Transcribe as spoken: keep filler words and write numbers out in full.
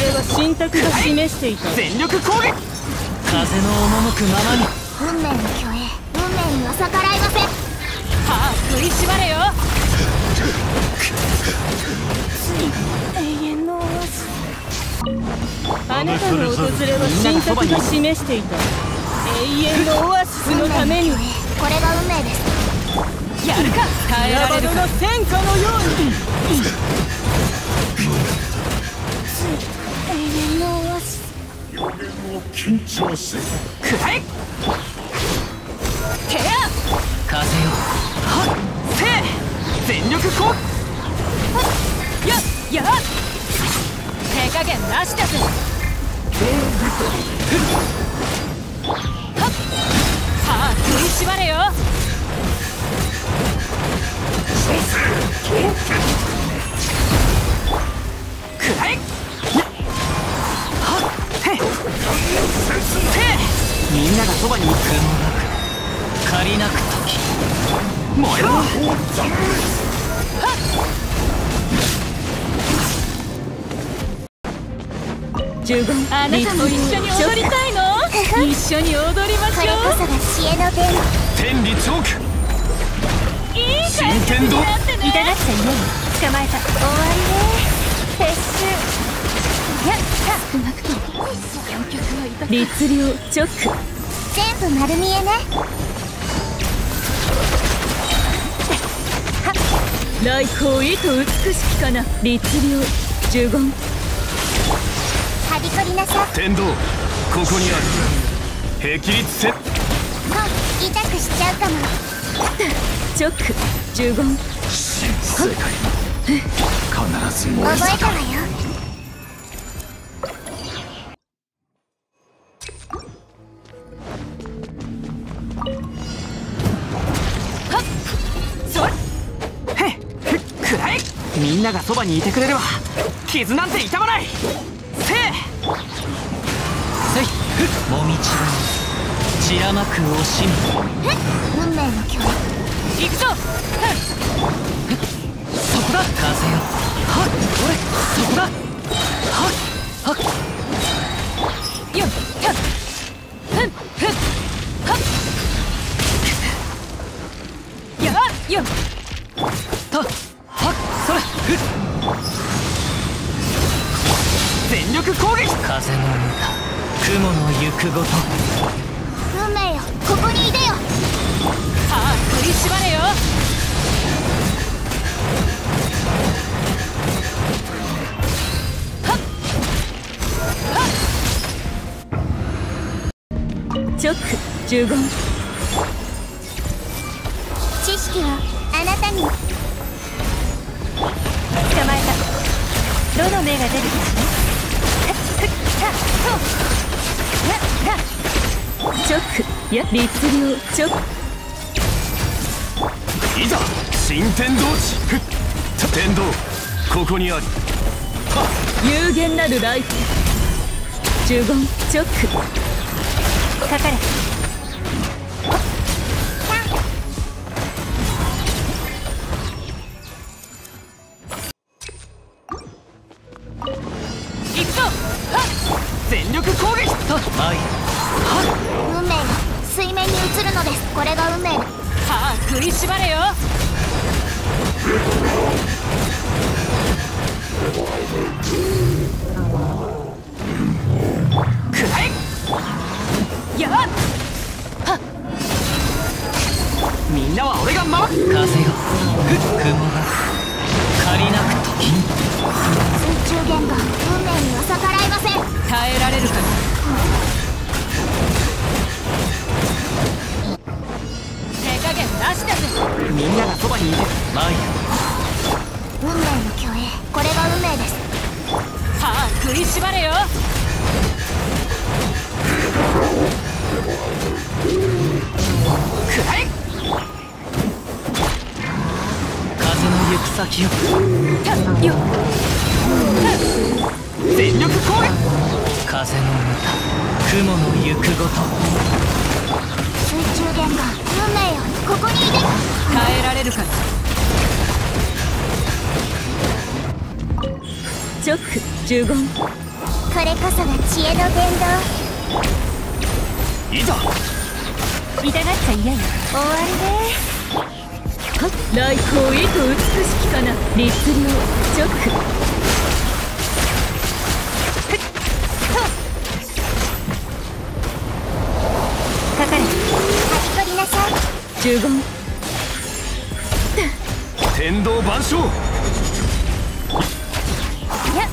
れは神託が示していた。全力攻撃、風の赴くままに。運命の虚栄、運命には逆らいません。歯を振り縛れよ。つい永遠のオアシス。あなたの訪れは神託が示していた。永遠のオアシスのために。これが運命です。やるか、耐えられるか。の戦果のように。緊張せよ。くらえ。手や。風よ。はっ。せ。全力こ。や。や。手加減なしだぜ。はっ。はあ、振り縛れよ。くらえ。みんながそばに行く。借りなく時燃えろ。はっ。十分。あなたも一緒に踊りたいの？一緒に踊りましょう。これこそが知恵の伝。天理チョーク。いい感じ。真剣度。いただきた夢を捕まえた。終わりね。撤収。やった。うまくと。律令チョック。全部丸見えね。来光意と美しきかな。律令呪言。はびこりなさ。天道、ここにある。霹靂せ。もう痛くしちゃうかも。チョック呪言。新世界。必ず燃える。覚えたわよ。みんながそばにいてくれれば傷なんて痛まない。せいせいふっ。もみちは散らまく惜しみ。運命の教育。いくぞ。そこだ。風よ。はっ。俺そこだ。はっ。はっ。よっ。はっ。ふっふっ。はっ。やっよっ。全力攻撃。風の歌、雲の行くごと。運命よ、ここにいでよ。さあ振り縛れよ。はっ。はっ。チョック呪言。知識はあなたに。どの目が出るかね。チョックや律令チョック。いざ新天道地。天道、ここにあり。有限なる来光呪言チョック。かかれ。これこそが知恵の伝道。いざ。痛がっちゃ嫌よ。終わりでー。来光へと美しきかな。律令直。かかれ。はきこりなさい。十言。天道万象。やっ。